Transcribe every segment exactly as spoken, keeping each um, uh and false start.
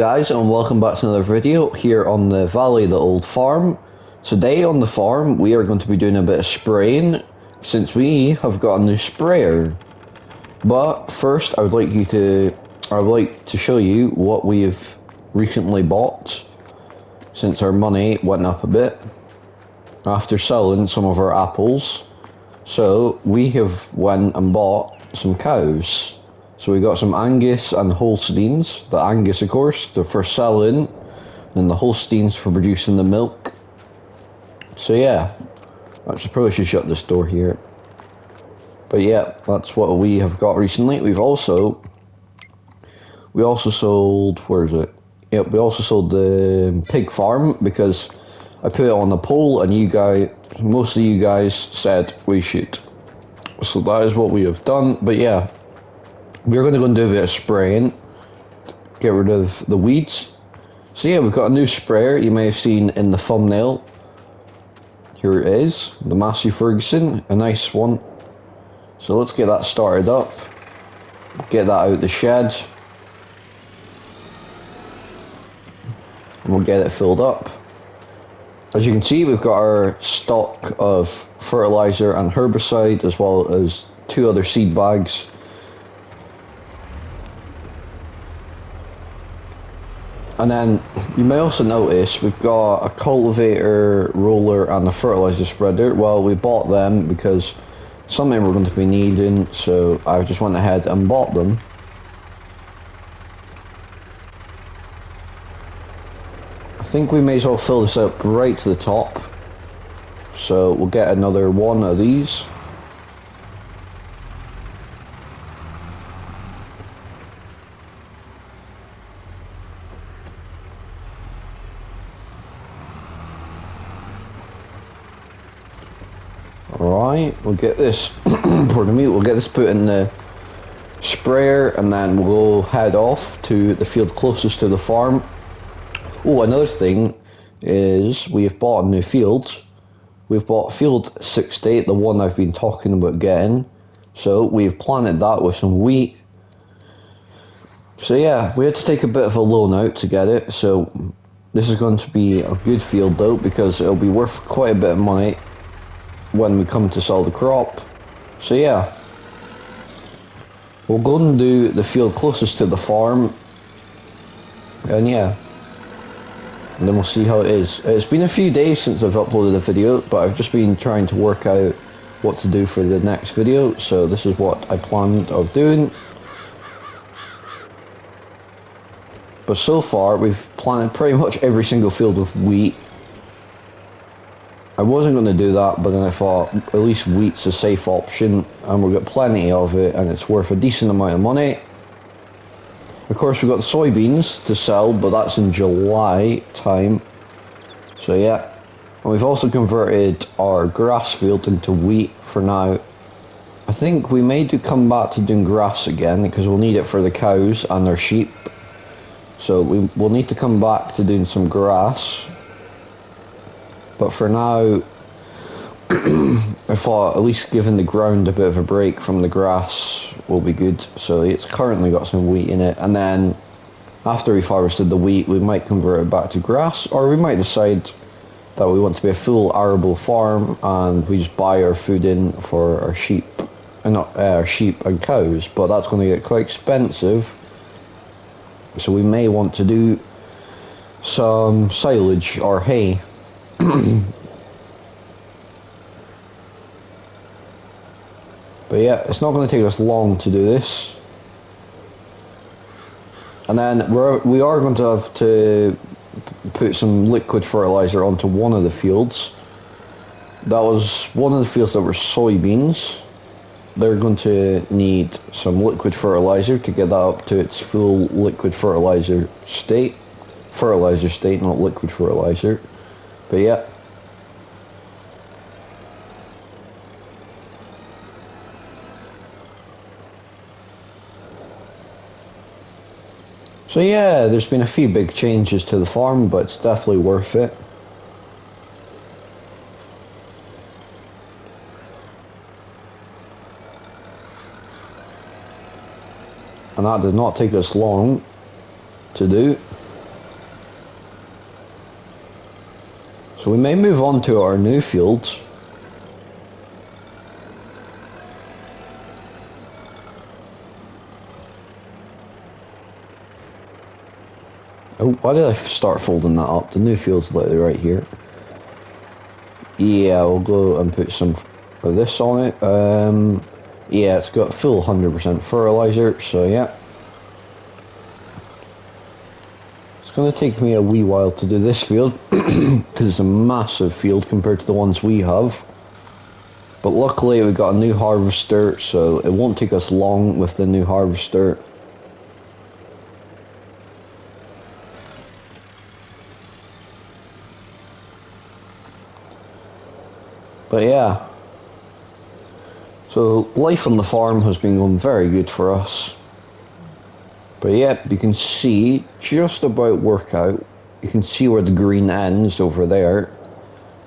guys, and welcome back to another video here on the Valley of the Old Farm. Today on the farm we are going to be doing a bit of spraying since we have got a new sprayer. But first I would like you to I would like to show you what we have recently bought since our money went up a bit after selling some of our apples. So we have went and bought some cows. So we got some Angus and Holsteins. The Angus, of course, they're for selling, and the Holsteins for producing the milk. So yeah, I suppose you shut this door here. But yeah, that's what we have got recently. We've also, we also sold, where is it? Yep, we also sold the pig farm because I put it on the poll, and you guys, most of you guys said we should. So that is what we have done. But yeah, we're going to go and do a bit of spraying, get rid of the weeds. So yeah, we've got a new sprayer you may have seen in the thumbnail. Here it is, the Massey Ferguson, a nice one. So let's get that started up, get that out of the shed, and we'll get it filled up. As you can see, we've got our stock of fertilizer and herbicide, as well as two other seed bags. And then you may also notice we've got a cultivator roller and a fertilizer spreader. Well, we bought them because something we're going to be needing, so I just went ahead and bought them. I think we may as well fill this up right to the top. So we'll get another one of these. Alright, we'll get this, pardon me, we'll get this put in the sprayer, and then we'll head off to the field closest to the farm. Oh, another thing is we've bought a new field. We've bought field sixty, the one I've been talking about getting. So we've planted that with some wheat. So yeah, we had to take a bit of a loan out to get it. So this is going to be a good field though, because it'll be worth quite a bit of money when we come to sell the crop. So yeah, we'll go and do the field closest to the farm, and yeah, and then we'll see how it is. It's been a few days since I've uploaded a video, but I've just been trying to work out what to do for the next video, so this is what I planned of doing. But so far we've planted pretty much every single field of wheat. I wasn't going to do that, but then I thought at least wheat's a safe option, and we've got plenty of it, and it's worth a decent amount of money. Of course, we've got the soybeans to sell, but that's in July time. So yeah, and we've also converted our grass field into wheat for now. I think we may do come back to doing grass again, because we'll need it for the cows and their sheep. So we will need to come back to doing some grass. But for now, I thought at least giving the ground a bit of a break from the grass will be good. So it's currently got some wheat in it. And then after we've harvested the wheat, we might convert it back to grass. Or we might decide that we want to be a full arable farm and we just buy our food in for our sheep. And not uh, our sheep and cows. But that's going to get quite expensive. So we may want to do some silage or hay. But yeah, it's not going to take us long to do this, and then we're, we are going to have to put some liquid fertilizer onto one of the fields. That was one of the fields that were soybeans. They're going to need some liquid fertilizer to get that up to its full liquid fertilizer state. Fertilizer state, not liquid fertilizer. But yeah, so yeah, there's been a few big changes to the farm, but it's definitely worth it. And that did not take us long to do. So we may move on to our new fields. Oh, why did I start folding that up? The new field's literally right here. Yeah, we'll go and put some of this on it. Um, yeah, it's got full one hundred percent fertilizer, so yeah. It's going to take me a wee while to do this field, because it's a massive field compared to the ones we have. But luckily we got a new harvester, so it won't take us long with the new harvester. But yeah, so life on the farm has been going very good for us. But yeah, you can see just about work out. You can see where the green ends over there.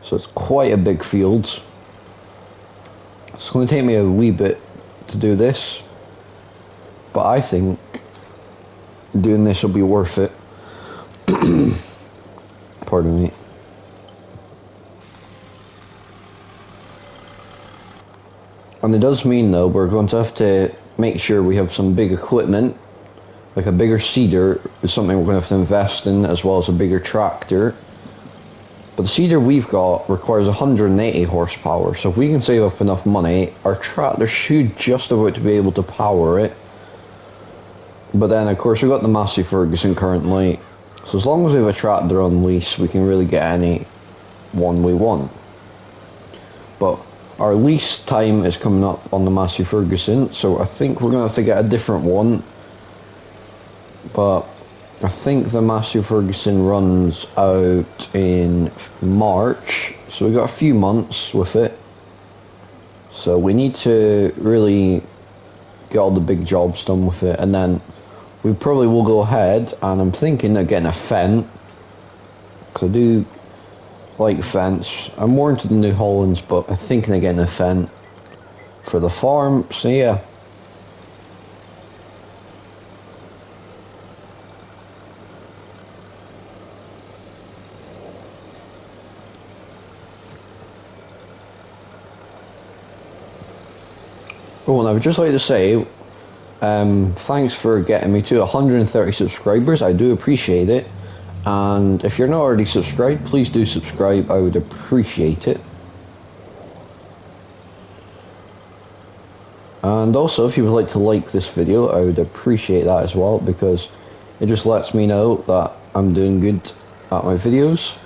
So it's quite a big field. It's going to take me a wee bit to do this. But I think doing this will be worth it. Pardon me. And it does mean though, we're going to have to make sure we have some big equipment, like a bigger seeder is something we're going to have to invest in, as well as a bigger tractor. But the seeder we've got requires one hundred eighty horsepower, so if we can save up enough money, our tractor should just about to be able to power it. But then of course we've got the Massey Ferguson currently, so as long as we have a tractor on lease, we can really get any one we want. But our lease time is coming up on the Massey Ferguson, so I think we're going to have to get a different one. But I think the Massey Ferguson runs out in March, so we've got a few months with it. So we need to really get all the big jobs done with it, and then we probably will go ahead, and I'm thinking of getting a Fendt, because I do like Fendts. I'm more into the New Hollands, but I'm thinking of getting a Fendt for the farm, so yeah. Oh, and I would just like to say, um, thanks for getting me to one hundred thirty subscribers, I do appreciate it. And if you're not already subscribed, please do subscribe, I would appreciate it. And also, if you would like to like this video, I would appreciate that as well, because it just lets me know that I'm doing good at my videos.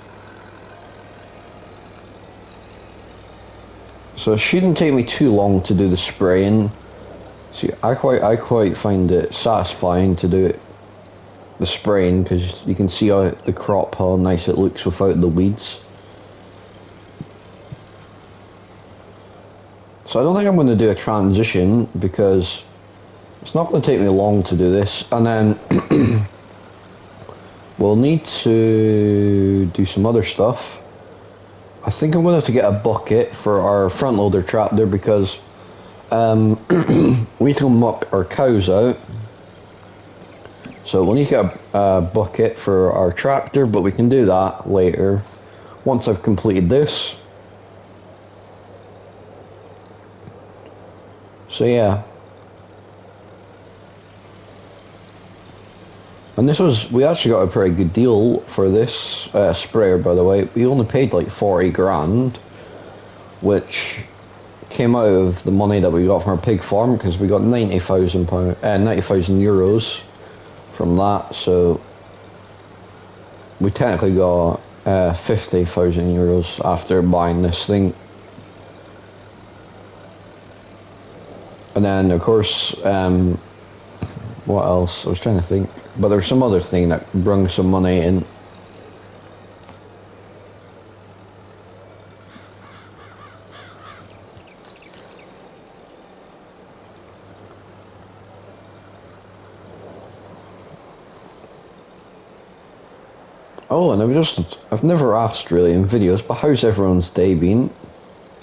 So it shouldn't take me too long to do the spraying. See, I quite, I quite find it satisfying to do it. The spraying, because you can see how the crop, how nice it looks without the weeds. So I don't think I'm going to do a transition, because it's not going to take me long to do this, and then we'll need to do some other stuff. I think I'm going to have to get a bucket for our front loader tractor, because um, we need to muck our cows out. So we'll need to get a, a bucket for our tractor, but we can do that later, once I've completed this. So yeah. And this was, we actually got a pretty good deal for this uh, sprayer, by the way. We only paid like forty grand, which came out of the money that we got from our pig farm, because we got ninety thousand pounds, uh, ninety thousand euros. From that, so we technically got uh, fifty thousand euros after buying this thing. And then of course, um, what else? I was trying to think, but there's some other thing that brung some money in. Oh, and I've just, I've never asked really in videos, but how's everyone's day been?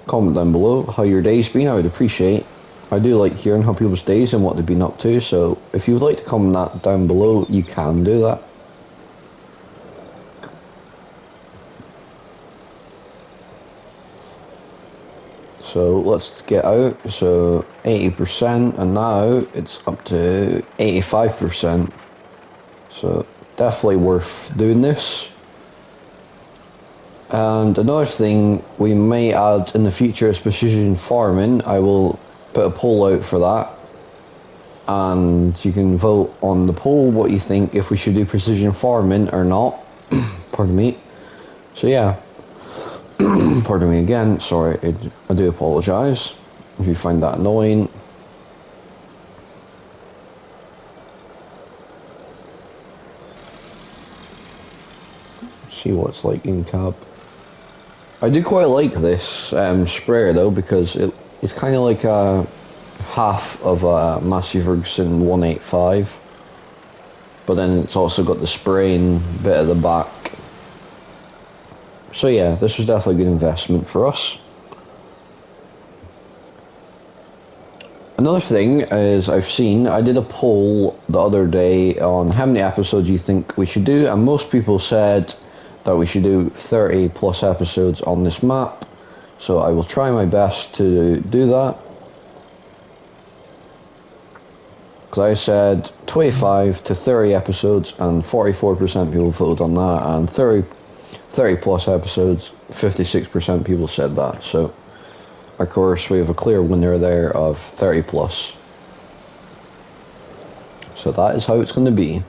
Comment down below how your day's been, I would appreciate. I do like hearing how people's days and what they've been up to, so if you would like to comment that down below, you can do that. So let's get out, so eighty percent, and now it's up to eighty-five percent. So definitely worth doing this. And another thing we may add in the future is precision farming. I will put a poll out for that, and you can vote on the poll what you think, if we should do precision farming or not. Pardon me. So yeah. Pardon me again, sorry, it, I do apologise if you find that annoying. Let's see what it's like in cab. I do quite like this um, sprayer though, because it, it's kind of like a half of a Massey Ferguson one eighty-five, but then it's also got the spraying bit at the back. So yeah, this was definitely a good investment for us. Another thing is, I've seen, I did a poll the other day on how many episodes you think we should do, and most people said that we should do thirty plus episodes on this map. So I will try my best to do that. I said twenty-five to thirty episodes, and forty-four percent people voted on that, and thirty, thirty plus episodes, fifty-six percent people said that. So of course we have a clear winner there of thirty plus. So that is how it's going to be.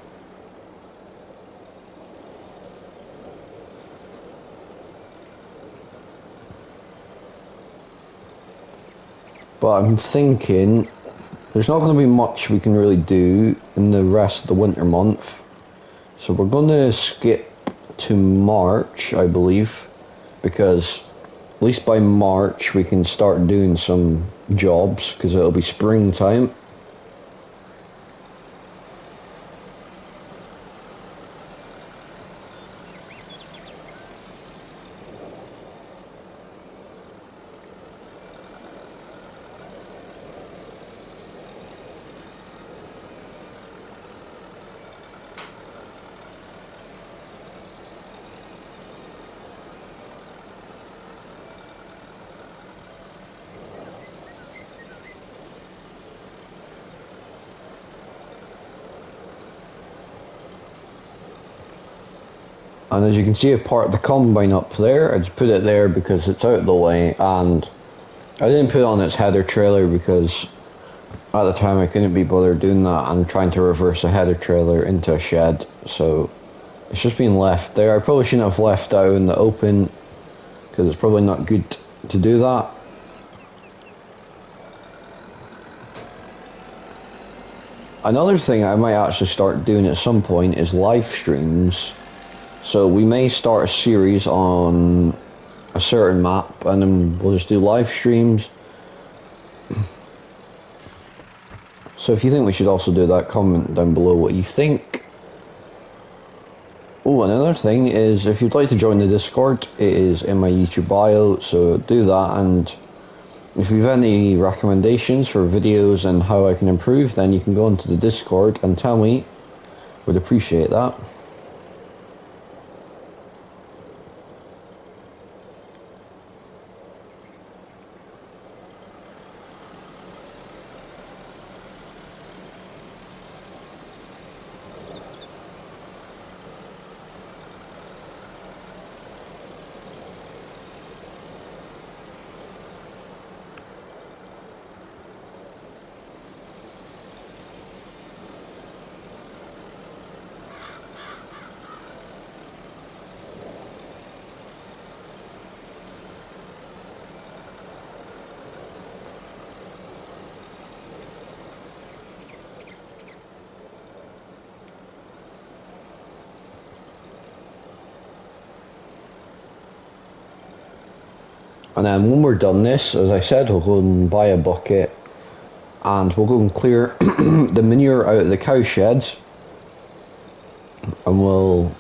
But I'm thinking there's not going to be much we can really do in the rest of the winter month, so we're going to skip to March, I believe, because at least by March we can start doing some jobs, because it'll be springtime. And as you can see, I've parked the combine up there. I just put it there because it's out of the way, and I didn't put it on its header trailer because at the time I couldn't be bothered doing that and trying to reverse a header trailer into a shed. So it's just been left there. I probably shouldn't have left out in the open, because it's probably not good to do that. Another thing I might actually start doing at some point is live streams. So we may start a series on a certain map, and then we'll just do live streams. So if you think we should also do that, comment down below what you think. Oh, and another thing is, if you'd like to join the Discord, it is in my YouTube bio, so do that. And if you've any recommendations for videos and how I can improve, then you can go into the Discord and tell me. Would appreciate that. And then when we're done this, as I said, we'll go and buy a bucket, and we'll go and clear the manure out of the cow sheds, and we'll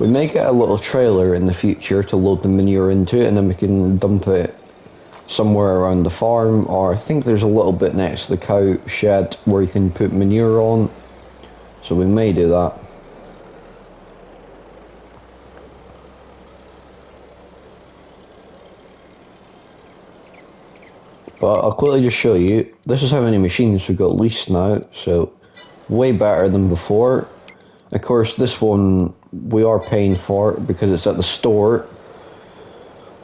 we may get a little trailer in the future to load the manure into it, and then we can dump it somewhere around the farm. Or I think there's a little bit next to the cow shed where you can put manure on, so we may do that. But I'll quickly just show you, this is how many machines we've got leased now, so way better than before. Of course, this one we are paying for because it's at the store,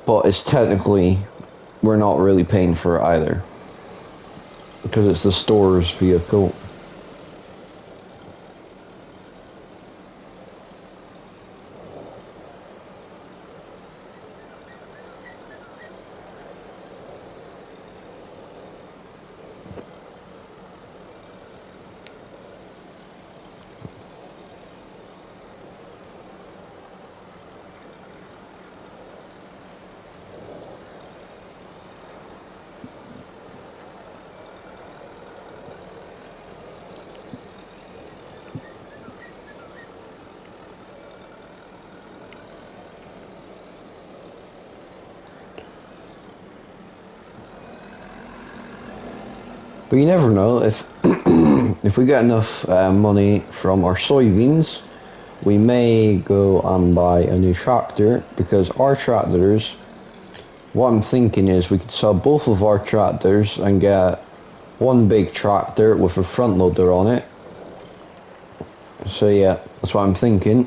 but it's technically, we're not really paying for it either, because it's the store's vehicle. But you never know, if if we get enough uh, money from our soybeans, we may go and buy a new tractor, because our tractors, what I'm thinking is we could sell both of our tractors and get one big tractor with a front loader on it. So yeah, that's what I'm thinking.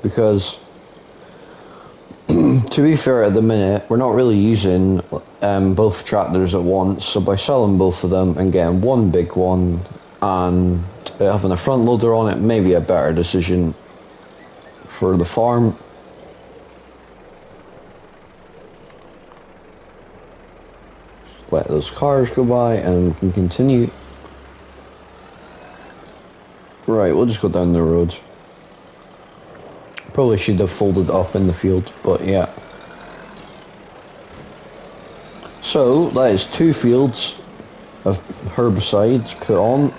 Because to be fair, at the minute, we're not really using um, both tractors at once, so by selling both of them and getting one big one and having a front loader on it may be a better decision for the farm. Let those cars go by and we can continue. Right, we'll just go down the roads. Probably should have folded up in the field, but yeah. So that is two fields of herbicides put on.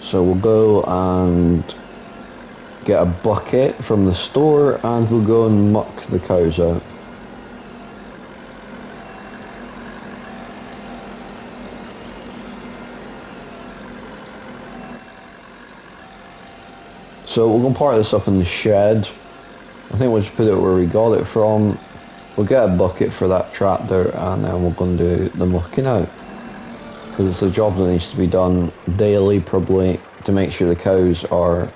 So we'll go and get a bucket from the store and we'll go and muck the cows out. So we're going to park this up in the shed. I think we'll just put it where we got it from. We'll get a bucket for that tractor and then we're going to do the mucking out. Because it's a job that needs to be done daily, probably, to make sure the cows are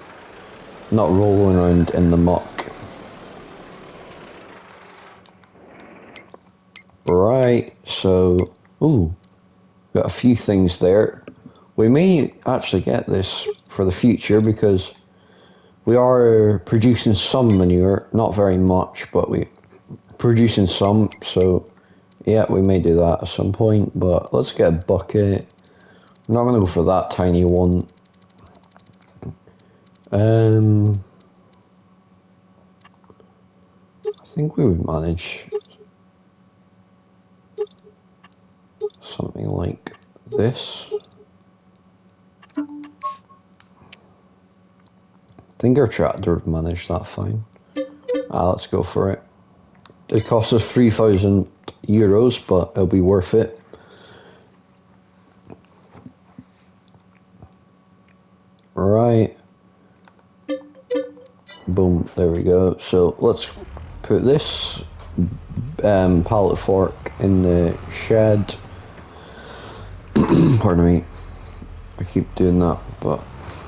not rolling around in the muck. Right, so, ooh, got a few things there. We may actually get this for the future because we are producing some manure, not very much, but we're producing some, so yeah, we may do that at some point, but let's get a bucket. I'm not going to go for that tiny one. Um, I think we would manage something like this. I think our tractor would manage that fine. Ah, let's go for it. It costs us three thousand euros, but it'll be worth it. Right. Boom, there we go. So let's put this um, pallet fork in the shed. Pardon me. I keep doing that, but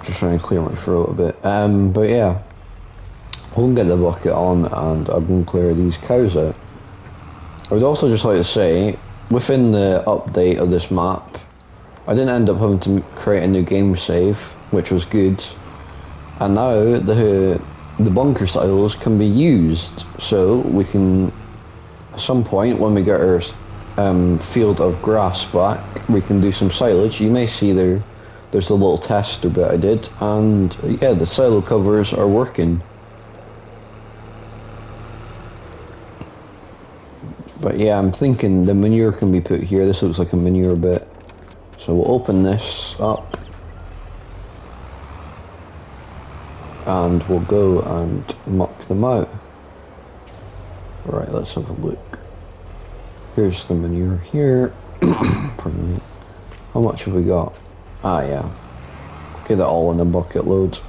just trying to clear my throat a bit, um, but yeah, we'll get the bucket on and I can clear these cows out. I would also just like to say, within the update of this map, I didn't end up having to create a new game save, which was good, and now the the bunker silos can be used, so we can, at some point when we get our um, field of grass back, we can do some silage. You may see there There's a little tester bit I did, and yeah, the silo covers are working. But yeah, I'm thinking the manure can be put here. This looks like a manure bit. So we'll open this up. And we'll go and muck them out. Right, let's have a look. Here's the manure here. How much have we got? Ah, yeah. Get it all in the bucket loads.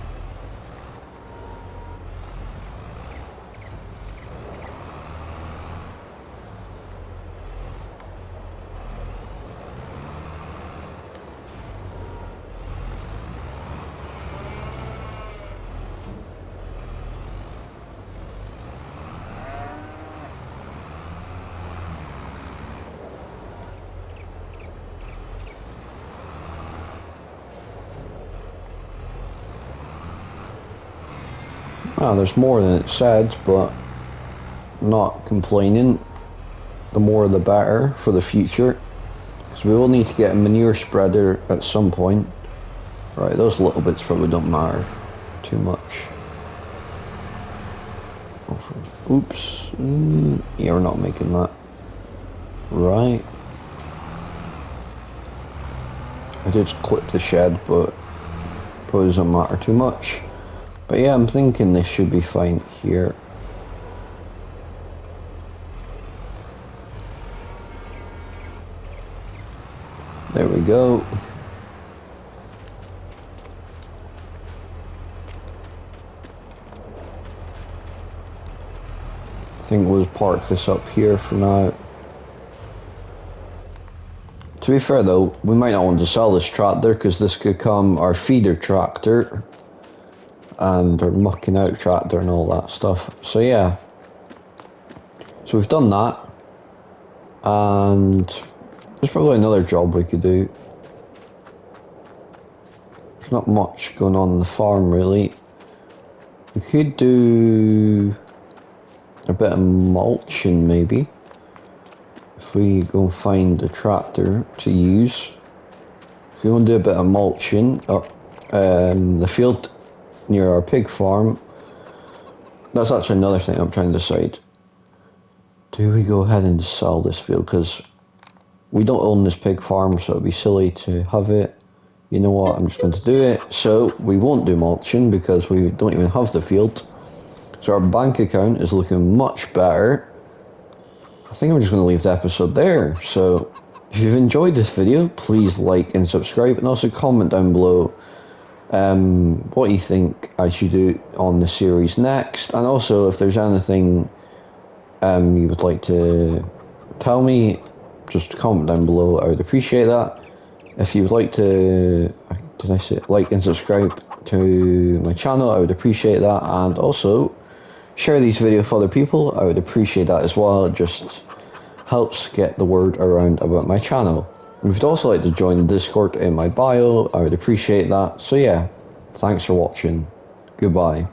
Well, there's more than it said, but not complaining. The more the better for the future, because we will need to get a manure spreader at some point. Right, those little bits probably don't matter too much. Oops, mm, yeah, we're not making that. Right. I did clip the shed, but probably doesn't matter too much. But yeah, I'm thinking this should be fine here. There we go. I think we'll park this up here for now. To be fair though, we might not want to sell this tractor, because this could become our feeder tractor and our mucking out tractor and all that stuff. So yeah, so we've done that, and there's probably another job we could do. There's not much going on in the farm really. We could do a bit of mulching maybe, if we go find a tractor to use. If we want to do a bit of mulching up um, the field near our pig farm. That's actually another thing I'm trying to decide. Do we go ahead and sell this field? Because we don't own this pig farm, so it'd be silly to have it. You know what, I'm just going to do it. So we won't do mulching because we don't even have the field. So our bank account is looking much better. I think I'm just going to leave the episode there. So if you've enjoyed this video, please like and subscribe, and also comment down below um, what you think I should do on the series next. And also if there's anything um, you would like to tell me, just comment down below. I would appreciate that. If you would like to, did I say, like and subscribe to my channel, I would appreciate that. And also share these videos with other people, I would appreciate that as well. It just helps get the word around about my channel. If you'd also like to join the Discord in my bio, I would appreciate that. So yeah, thanks for watching. Goodbye.